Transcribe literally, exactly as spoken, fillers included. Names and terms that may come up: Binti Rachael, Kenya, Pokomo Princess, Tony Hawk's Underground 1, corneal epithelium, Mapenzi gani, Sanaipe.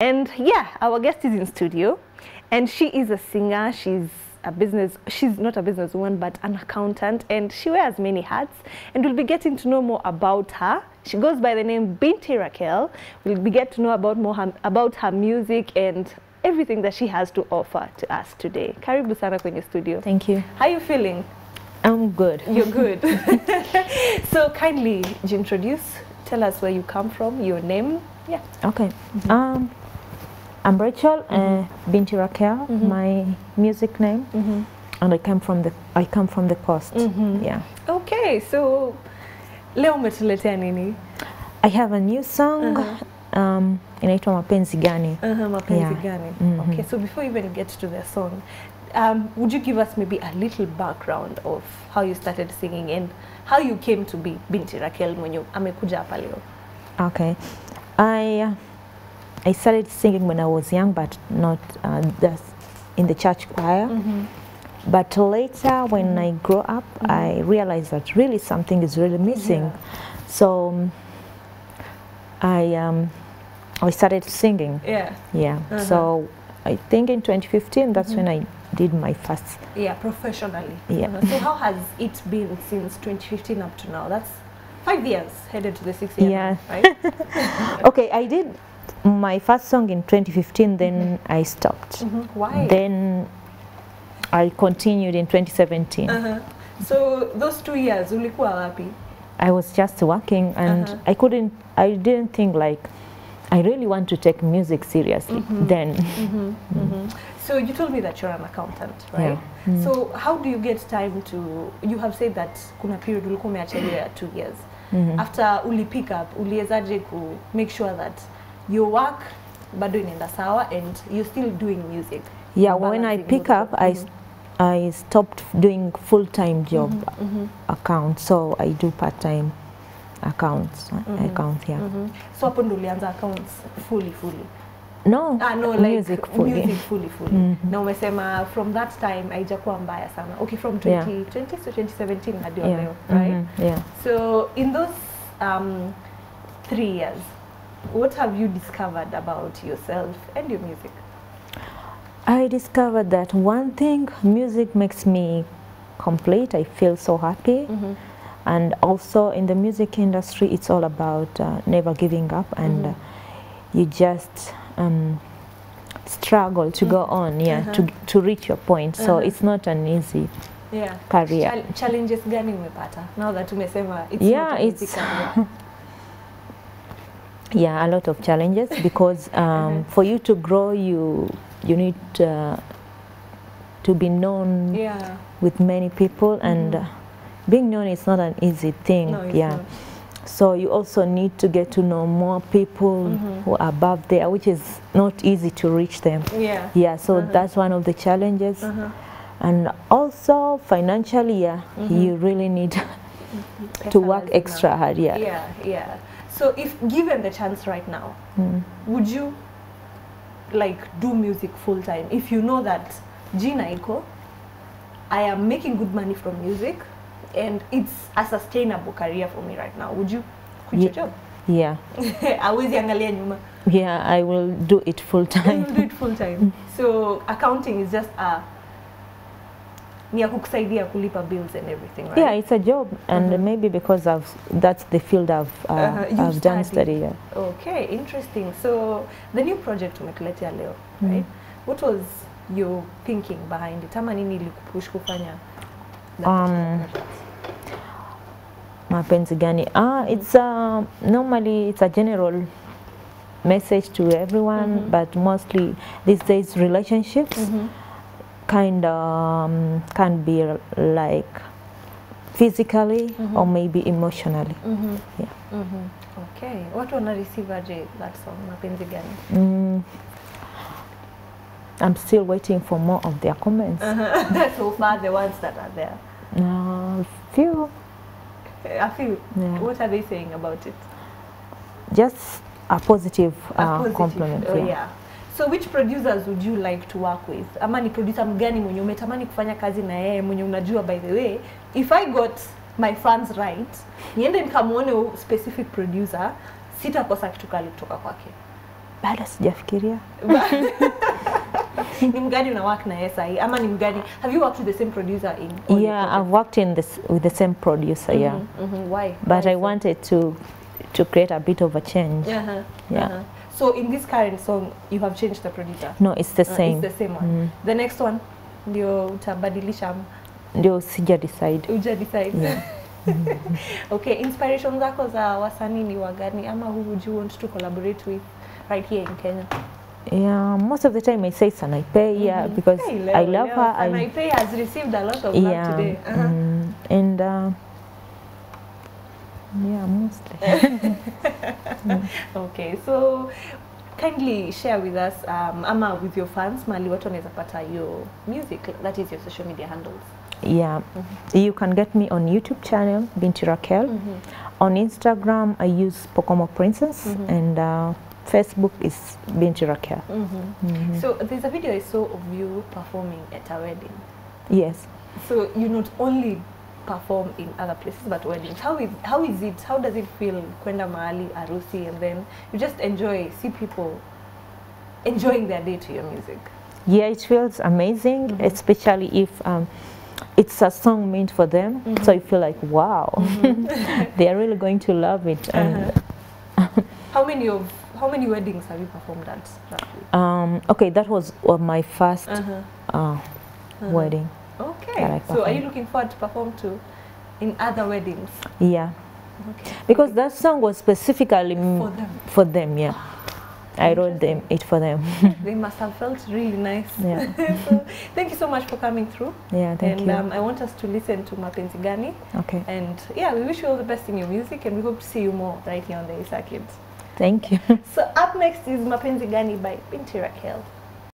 And yeah, our guest is in studio, and she is a singer, she's a business, she's not a businesswoman, but an accountant, and she wears many hats, and we'll be getting to know more about her. She goes by the name Binti Rachael. We'll be get to know about more her, about her music and everything that she has to offer to us today. Karibu sana kwenye studio. Thank you. How are you feeling? I'm good. You're good. So kindly introduce, tell us where you come from, your name. Yeah. Okay. Mm-hmm. Um. I'm Rachel, mm-hmm. uh, Binti Rachael, mm-hmm. my music name, mm-hmm. and I come from the I come from the coast. Mm-hmm. Yeah. Okay, so leo umetuletea nini? I have a new song. Uh-huh. Um, inaitwa Mapenzi gani. Uh-huh, Mapenzi yeah. gani. Mm-hmm. Okay, so before you even get to the song, um, would you give us maybe a little background of how you started singing and how you came to be Binti Rachael mwenye amekuja hapa leo? Okay, I. Uh, I started singing when I was young, but not uh, just in the church choir. Mm-hmm. But later, when mm-hmm. I grew up, mm-hmm. I realized that really something is really missing. Yeah. So um, I um, I started singing. Yeah. Yeah. Uh-huh. So I think in twenty fifteen, that's mm-hmm. when I did my first. Yeah, professionally. Yeah. Uh-huh. So how has it been since twenty fifteen up to now? That's five years, headed to the sixth year. Yeah. Right? Okay, I did my first song in twenty fifteen, then mm-hmm. I stopped. Mm-hmm. Why? Then I continued in twenty seventeen. Uh-huh. So those two years, ulikuwa wapi? I was just working, and uh-huh. I couldn't, I didn't think like, I really want to take music seriously mm-hmm. then. Mm-hmm. Mm-hmm. So you told me that you're an accountant, right? Yeah. Mm-hmm. So how do you get time to, you have said that kuna period ulikuwa umeachilia two years. Mm-hmm. After uli pick up, uliezaje ku make sure that your work, bado inaenda sawa, and you're still doing music. Yeah, when I pick up, I, mm-hmm. I stopped doing full-time job mm-hmm. account, so I do part-time accounts, mm-hmm. accounts, yeah. Mm-hmm. So, hapo ndo ulianza accounts fully, fully? No, ah, no like music fully. Music fully, fully. Mm-hmm. Na umesema, from that time, haijakuwa mbaya sana. Okay, from twenty twenty yeah. to twenty seventeen, hadi yeah. leo, right? Mm-hmm. Yeah. So, in those um, three years, what have you discovered about yourself and your music? I discovered that one thing, music makes me complete. I feel so happy. Mm-hmm. And also in the music industry, it's all about uh, never giving up and mm-hmm. uh, you just um, struggle to mm-hmm. go on, yeah, uh-huh. to, to reach your point. So uh-huh. it's not an easy yeah. career. Chal challenges gani umepata? Now that umesema, it's yeah, not an easy it's career. Yeah, a lot of challenges because um, mm-hmm. for you to grow, you you need uh, to be known yeah. with many people, mm-hmm. and uh, being known is not an easy thing. No, yeah, not. So you also need to get to know more people mm-hmm. who are above there, which is not easy to reach them. Yeah, yeah. So uh-huh. that's one of the challenges, uh-huh. and also financially, yeah, mm-hmm. you really need to work extra hard. Yeah, yeah, yeah. So if given the chance right now, mm. would you like do music full time? If you know that Gina Iko, I am making good money from music and it's a sustainable career for me right now, would you quit yeah. your job? Yeah. Yeah, I will do it full time. I will do it full time. So accounting is just a kulipa bills and everything, right? Yeah, it's a job, and mm-hmm. maybe because I've that's the field I've uh, uh-huh. I've studied. done study. Yeah. Okay, interesting. So the new project umetuletea leo, mm-hmm. right? What was your thinking behind it? Ama nini ilikupush kufanya? Um, Mapenzi gani? Ah, it's uh, normally it's a general message to everyone, mm-hmm. but mostly these days relationships. Mm-hmm. Kind of um, can be like physically mm-hmm. or maybe emotionally. Mm-hmm. Yeah. Mm-hmm. Okay. What wanna receive Ajay that song, Mapenzi gani? Mm. I'm still waiting for more of their comments. Uh-huh. So far, the ones that are there. No, uh, few. A few. Yeah. What are they saying about it? Just a positive, a uh, positive. compliment. Oh, yeah. yeah. So which producers would you like to work with? Ama ni producer mgani mwenye umetamani kufanya kazi na yeye mwenye unajua? By the way, if I got my fans right, niende nikamuone specific producer, sitakosa kitu kali kutoka kwake. Bado sijafikiria. Ni mgani una work na yeye sahi ama ni mgani? Have you worked with the same producer in? Yeah, I've worked in this with the same producer, yeah. Mm -hmm, mm -hmm. Why? But Why I so? wanted to to create a bit of a change. Uh -huh, yeah. Uh -huh. So in this current song you have changed the producer? No, it's the same. Uh, it's the same one. Mm. The next one ndio utabadilisha. Ndio sija decide. Uja decide. Yeah. Okay, inspirations zako za wasanii ni wagani ama who would you want to collaborate with right here in Kenya? Yeah, most of the time I say Sanaipe, yeah, mm-hmm. because I love, I love yeah. her. Sanaipe has received a lot of yeah. love today. Uh-huh. mm, and uh, yeah, mostly. mm. Okay, so kindly share with us, um, ama with your fans, mali watu wanaweza pata your music, that is your social media handles. Yeah, mm-hmm. you can get me on YouTube channel, Binti Rachael. Mm-hmm. On Instagram, I use Pokomo Princess, mm-hmm. and uh, Facebook is Binti Rachael. Mm-hmm. Mm-hmm. So there's a video I saw of you performing at a wedding. Yes. So you not only perform in other places but weddings. How is how is it? How does it feel? Kwenda mahali arusi and then you just enjoy, see people enjoying their day to your music. Yeah, it feels amazing, mm-hmm. especially if. Um, It's a song meant for them, mm-hmm. so you feel like, wow, mm-hmm. they are really going to love it. And uh-huh. how many of how many weddings have you performed at? Um, okay, that was uh, my first uh-huh. uh, uh-huh. wedding. Okay, so are you looking forward to perform to in other weddings? Yeah, okay. because okay. that song was specifically for them. For them, yeah. I wrote them it for them. They must have felt really nice. Yeah. So, thank you so much for coming through. Yeah, thank and, you. And um, I want us to listen to Mapenzi Gani. Okay. And yeah, we wish you all the best in your music, and we hope to see you more right here on the Isa Kids. Thank you. So up next is Mapenzi Gani by Binti Rachael.